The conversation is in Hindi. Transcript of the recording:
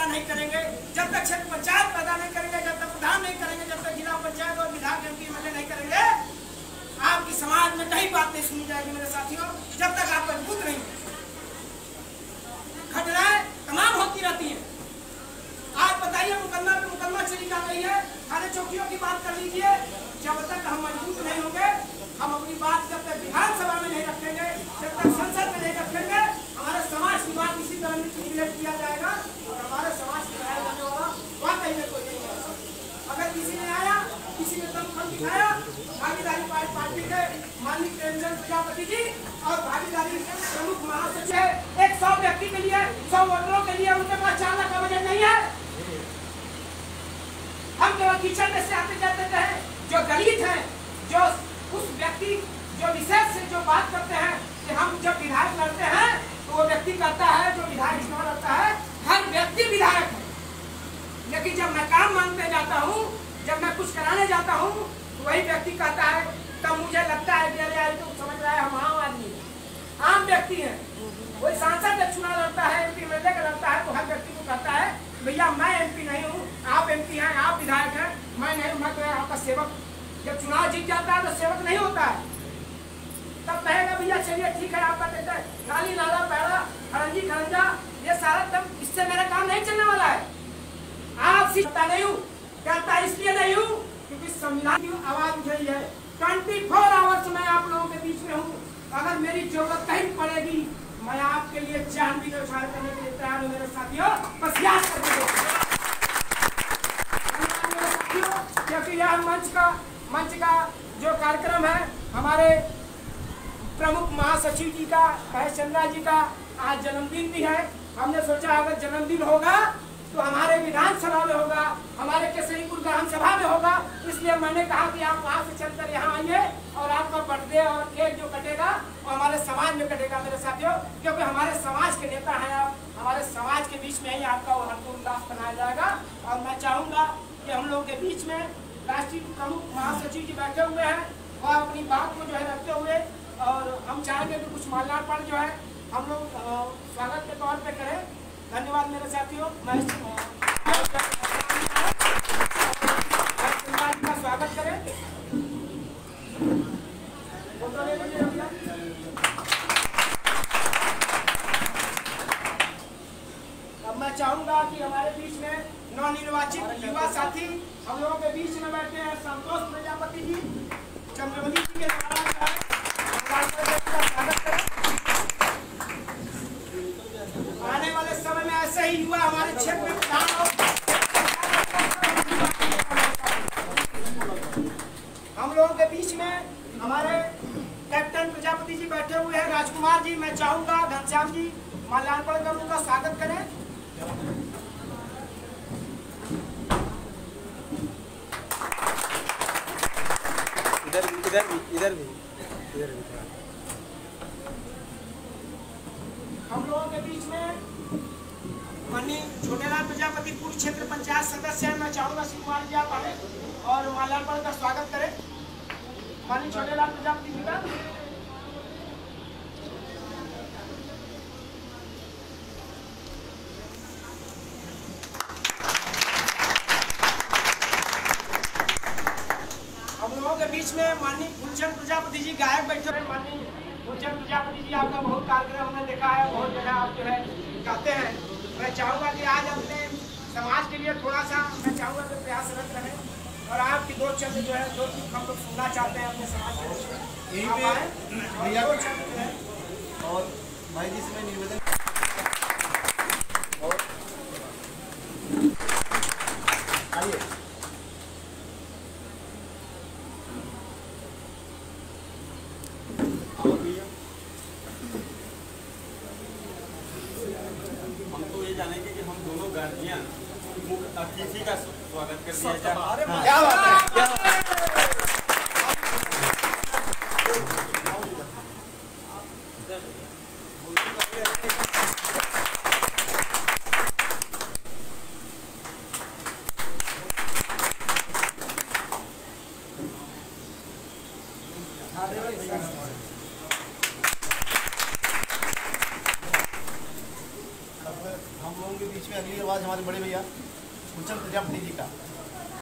पैदा नहीं करेंगे, जब तक क्षेत्र पंचायत पैदा नहीं करेंगे, जब तक प्रधान नहीं करेंगे, जब तक जिला पंचायत और विधायक एमपी एमएलए नहीं करेंगे, आपकी समाज में नई बातें सुनी जाएगी मेरे साथियों, जब तक आप मजबूत नहीं। घटनाएं तमाम होती रहती है। आप बताइए मुकदमा पे मुकदमा चली जा रही है, थाने चौकियों की बात कर लीजिए। जब तक हम मजबूत नहीं होंगे, हम अपनी बात जब तक विधानसभा में नहीं रखेंगे, जब तक संसद में नहीं रखेंगे, हमारे समाज की बात इसी तरह निगलेक्ट किया जाएगा और हमारे समाज को लाया जाने वाला वाकई में कोई नहीं है। अगर किसी ने आया, किसी ने दमखम दिखाया, भागीदारी पार्टी के माननीय प्रेमचंद प्रजापति जी और भागीदारी प्रमुख महासचिव 100 व्यक्ति के लिए, 100 वोटरों के लिए उनके पास 4 लाख का बजट नहीं है। हम केवल किचन में से आते जाते हैं, जो दलित हैं, जो उस व्यक्ति जो विशेष से जो बात करते हैं कि हम जब विधायक लड़ते हैं तो वो व्यक्ति कहता है जो विधायक चुनाव लड़ता है, हर व्यक्ति विधायक है। लेकिन जब मैं काम मांगने जाता हूँ, जब मैं कुछ कराने जाता हूँ, तो वही व्यक्ति कहता है तब मुझे लगता है मेरे आई तो समझ रहा है हम आम आदमी है, आम व्यक्ति है। वही सांसद जब चुनाव लड़ता है, एमपी एमएलए का लड़ता है, तो हर व्यक्ति को कहता है भैया मैं एमपी नहीं हूँ, आप एमपी हैं, आप विधायक हैं, मैं नहीं, मैं तो आपका सेवक। जब चुनाव जीत जाता है तो सेवक नहीं होता है, तब कहेगा भैया चलिए ठीक है आपका कहता है गाली नाला पैड़ा खरंजी खरंजा ये सारा, तब इससे मेरा काम नहीं चलने वाला है। आपसे नहीं हूँ, कहता इसलिए नहीं हूँ क्योंकि संविधान की आवाज उठ रही है। 24 आवर्स मैं आप लोगों के बीच में हूँ, अगर मेरी जरूरत कहीं पड़ेगी मैं आपके लिए जान भी न्यौछावर करने के लिए तैयार हूँ मेरे साथियों, बस याद करते हैं मेरे साथियों, क्योंकि यह मंच का जो कार्यक्रम है हमारे प्रमुख महासचिव जी का, महेश चंद्रा जी का आज जन्मदिन भी है। हमने सोचा अगर जन्मदिन होगा तो हमारे विधानसभा में होगा, हमारे केसरीपुर ग्राम सभा में होगा, इसलिए मैंने कहा कि आप वहाँ से चलकर यहाँ आइए और आपका बर्थडे और केक जो कटेगा वो हमारे समाज में कटेगा मेरे साथियों, क्योंकि हमारे समाज के नेता हैं आप, हमारे समाज के बीच में ही आपका वो हर्षोल्लास बनाया जाएगा। और मैं चाहूँगा कि हम लोग के बीच में राष्ट्रीय प्रमुख महासचिव जी बैठे हुए हैं, वह अपनी बात को जो है रखते हुए, और हम चाहेंगे कि कुछ माल्यार्पण जो है हम लोग स्वागत के तौर पर करें। धन्यवाद मेरे साथियों, मैं का स्वागत करें। अब मैं चाहूँगा कि हमारे बीच में नवनिर्वाचित युवा साथी हम लोगों के बीच में बैठे हैं संतोष प्रजापति जी, चंद्रवती जी के स्वागत करें। आने वाले समय में ऐसे ही युवा हमारे क्षेत्र में हम लोगों के बीच में हमारे कैप्टन प्रजापति जी बैठे हुए हैं, राजकुमार जी, मैं चाहूंगा घनश्याम जी माल्यार्पण कर उनका स्वागत करें। इधर भी हम लोगों के बीच में माननीय छोटेलाल प्रजापति पूर्व क्षेत्र पंचायत सदस्य हैं, मैं चाहूँगा श्री कुमार जी आप आए और माल्यार्पण का स्वागत करें माननीय छोटेलाल प्रजापति जी का। हम लोगों के बीच में माननीय गुलचंद प्रजापति जी गायक बैठे हैं। माननीय गुलचंद प्रजापति जी आपका बहुत कार्यक्रम हमने देखा है, बहुत जगह आप जो है कहते हैं, मैं चाहूँगा कि आज अपने समाज के लिए थोड़ा सा मैं चाहूँगा कि प्रयासरत रहें और आपकी दो चंद जो है दो हम लोग सुनना चाहते हैं अपने समाज के लिए और भाई जी से निवेदन। बीच में अगली आवाज़ हमारे बड़े भैया गुलशन प्रजापति जी का।